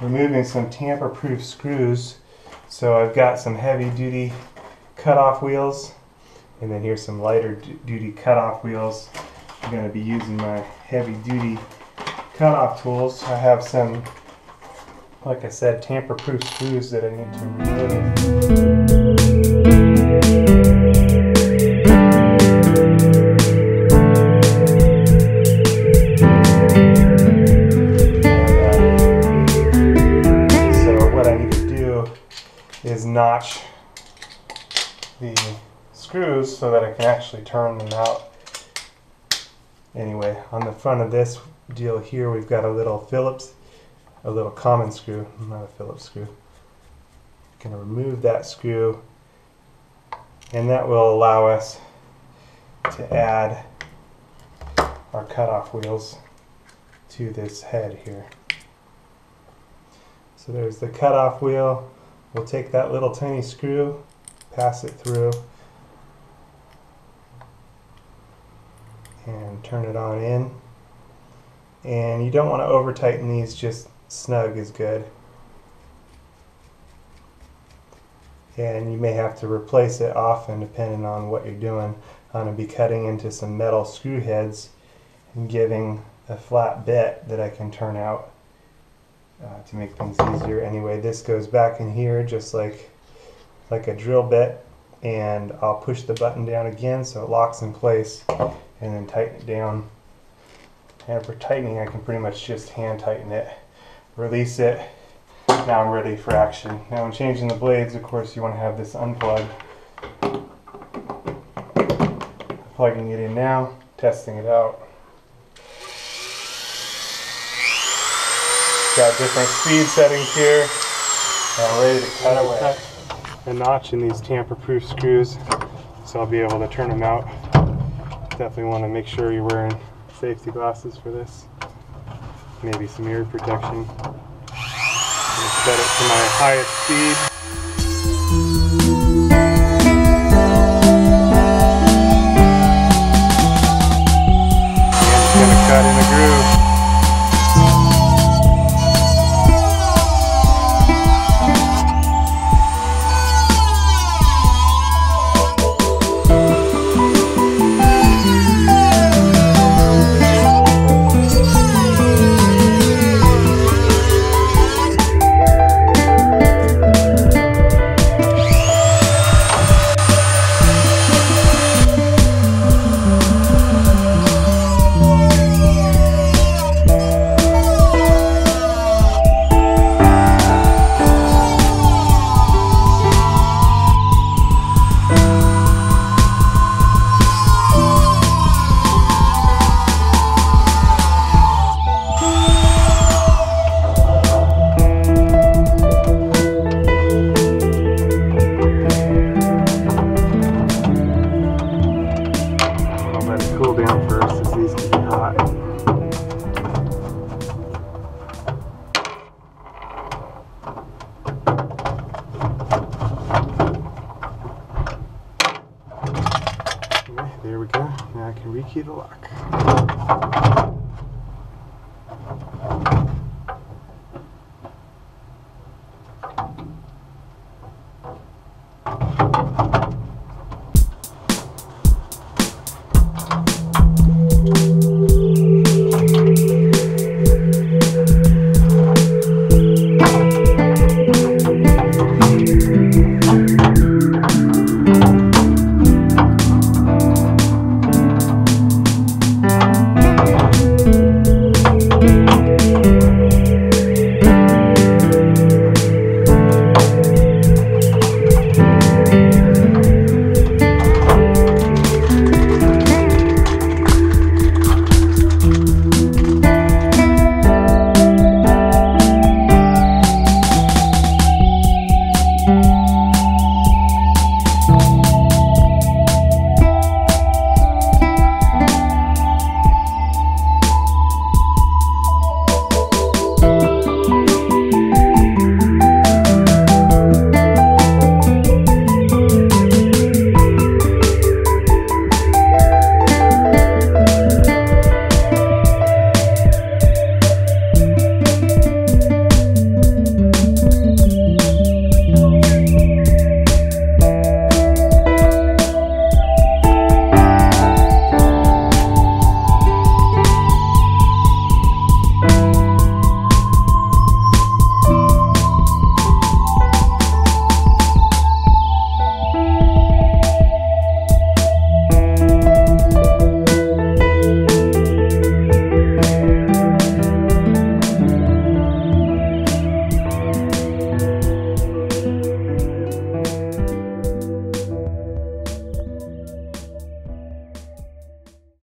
removing some tamper-proof screws. So I've got some heavy-duty cutoff wheels, and then here's some lighter-duty cutoff wheels. I'm going to be using my heavy-duty cutoff tools. I have some, like I said, tamper-proof screws that I need to remove. So what I need to do is notch the screws so that I can actually turn them out. Anyway, on the front of this deal here, we've got a little Phillips, a little common screw, not a Phillips screw. I'm going to remove that screw, and that will allow us to add our cutoff wheels to this head here. So there's the cutoff wheel. We'll take that little tiny screw, pass it through, and turn it on in. And you don't want to over tighten these, just snug is good. And you may have to replace it often depending on what you're doing. I'm going to be cutting into some metal screw heads and giving a flat bit that I can turn out to make things easier. Anyway, this goes back in here just like a drill bit, and I'll push the button down again so it locks in place and then tighten it down. And for tightening, I can pretty much just hand tighten it, release it. Now I'm ready for action. Now when changing the blades, of course, you want to have this unplugged. Plugging it in now, testing it out. Got different speed settings here. Now I'm ready to cut away. Cut a notch in these tamper-proof screws, so I'll be able to turn them out. Definitely want to make sure you're wearing safety glasses for this, maybe some ear protection. I'm going to set it to my highest speed. And it's going to cut in a groove. There we go. Now I can rekey the lock.